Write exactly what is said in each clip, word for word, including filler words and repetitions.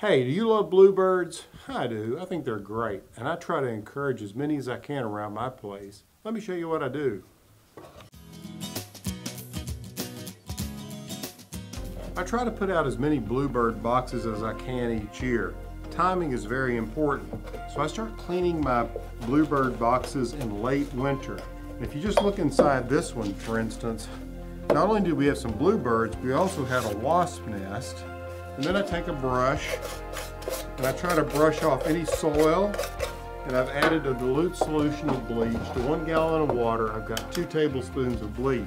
Hey, do you love bluebirds? I do. I think they're great, and I try to encourage as many as I can around my place. Let me show you what I do. I try to put out as many bluebird boxes as I can each year. Timing is very important, so I start cleaning my bluebird boxes in late winter. And if you just look inside this one, for instance, not only did we have some bluebirds, we also had a wasp nest. And then I take a brush and I try to brush off any soil, and I've added a dilute solution of bleach to one gallon of water. I've got two tablespoons of bleach.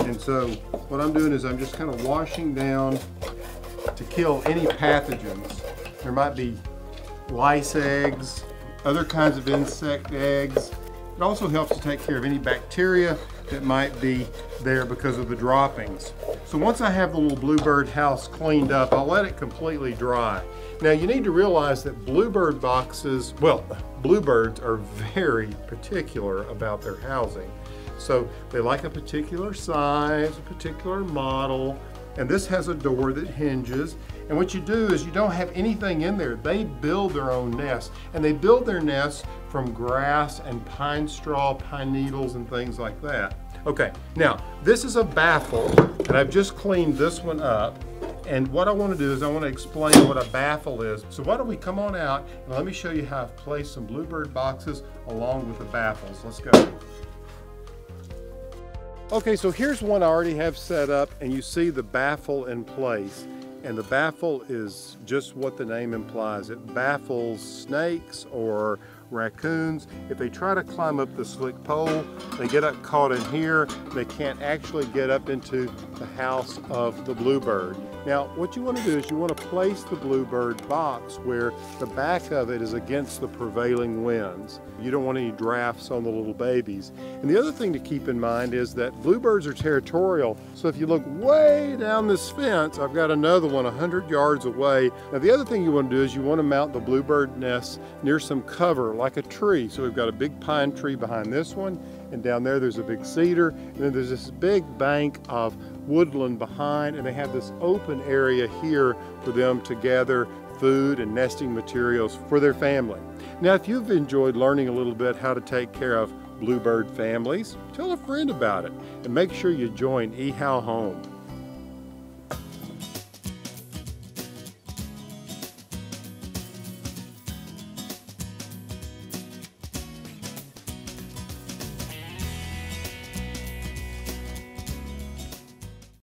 And so what I'm doing is I'm just kind of washing down to kill any pathogens. There might be lice eggs, other kinds of insect eggs. It also helps to take care of any bacteria that might be there because of the droppings. So once I have the little bluebird house cleaned up, I'll let it completely dry. Now you need to realize that bluebird boxes, well, bluebirds are very particular about their housing. So they like a particular size, a particular model, and this has a door that hinges. And what you do is you don't have anything in there. They build their own nests, and they build their nests from grass and pine straw, pine needles, and things like that. Okay, now this is a baffle, and I've just cleaned this one up. And what I want to do is I want to explain what a baffle is. So why don't we come on out and let me show you how I've placed some bluebird boxes along with the baffles. Let's go. Okay, so here's one I already have set up, and you see the baffle in place. And the baffle is just what the name implies. It baffles snakes or raccoons. If they try to climb up the slick pole, they get up caught in here. They can't actually get up into the house of the bluebird. Now, what you want to do is you want to place the bluebird box where the back of it is against the prevailing winds. You don't want any drafts on the little babies. And the other thing to keep in mind is that bluebirds are territorial. So if you look way down this fence, I've got another one one hundred yards away. Now, the other thing you want to do is you want to mount the bluebird nests near some cover, like a tree. So we've got a big pine tree behind this one, and down there there's a big cedar, and then there's this big bank of woodland behind, and they have this open area here for them to gather food and nesting materials for their family. Now, if you've enjoyed learning a little bit how to take care of bluebird families, tell a friend about it, and make sure you join ehowhome.